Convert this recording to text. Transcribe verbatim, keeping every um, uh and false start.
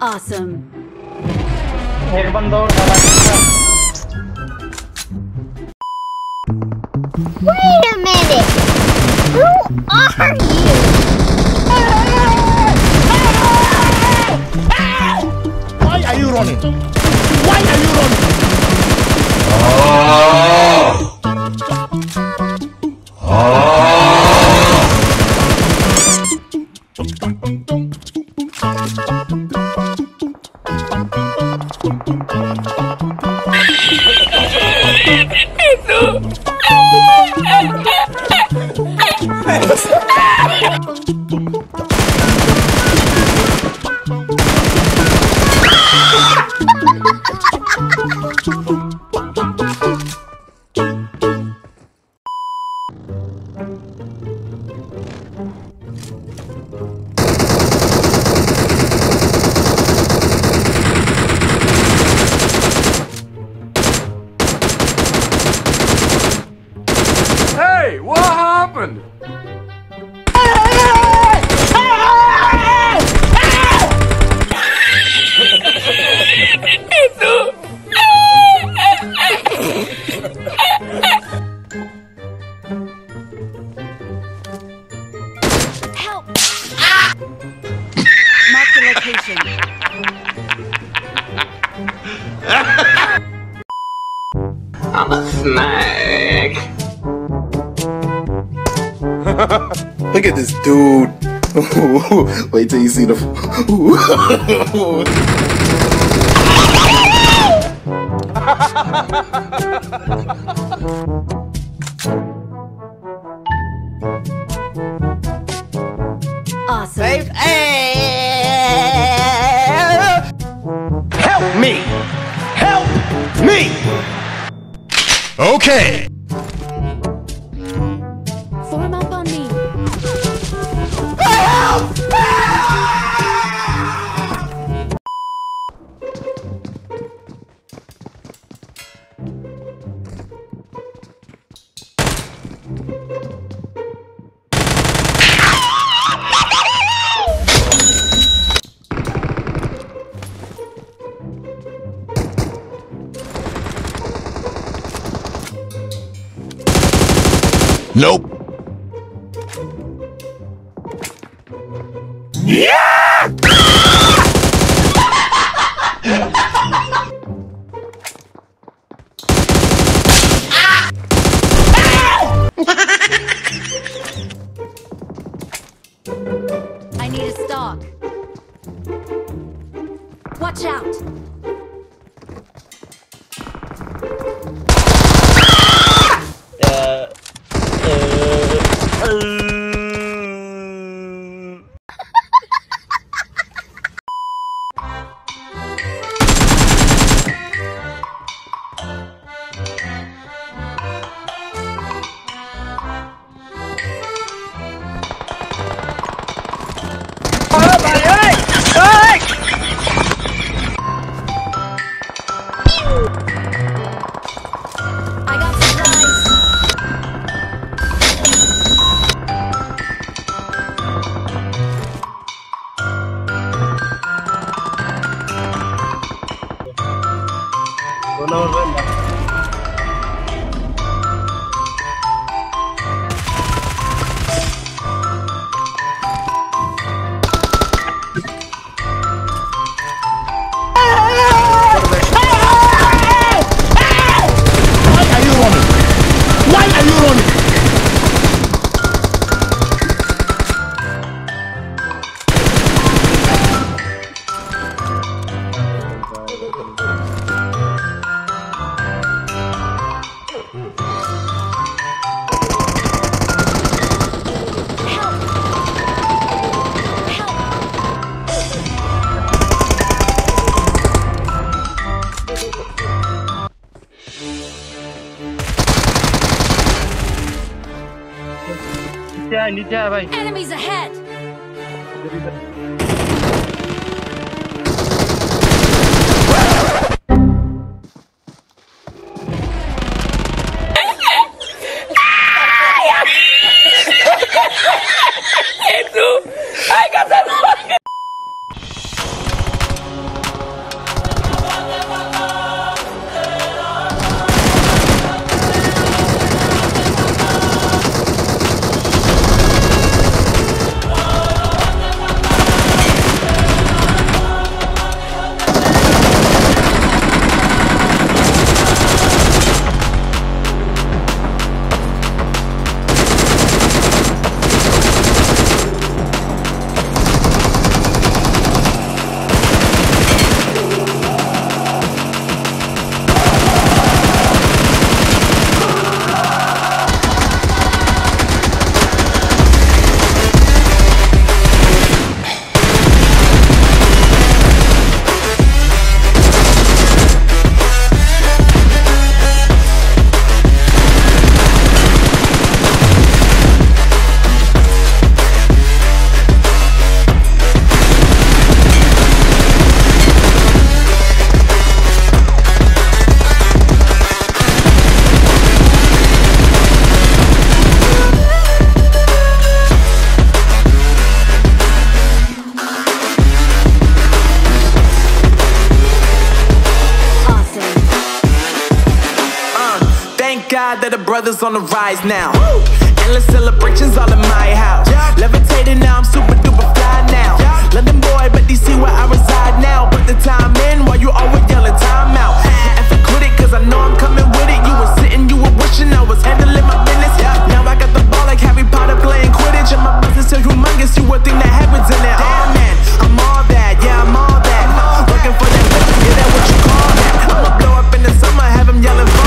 Awesome. एक बंद और Wait a minute. Who are you? Why are you running? Why are you running? Oh. Oh. Hey, what happened? Help! Ah! Mark the location. I'm a snake. Look at this dude. Wait till you see the Awesome. Help me. Help me. Okay. Nope. Yeah! I need a stock. Watch out. Uh भाई, नीचे है भाई। Enemies ahead. That the brothers on the rise now. Woo! Endless celebrations all in my house. Yeah. Levitating now, I'm super duper fly now. Yeah. London boy, but D C where I reside now. Put the time in while you always yelling time out. And if I quit it, cause I know I'm coming with it. You were sitting, you were wishing I was handling my business. Yeah. Now I got the ball like Harry Potter playing Quidditch. And my business is humongous, you would think that happens in it. Oh man, I'm all that, yeah, I'm all that. I'm looking for that bitch, yeah, that what you call that. I'ma blow up in the summer, have him yelling for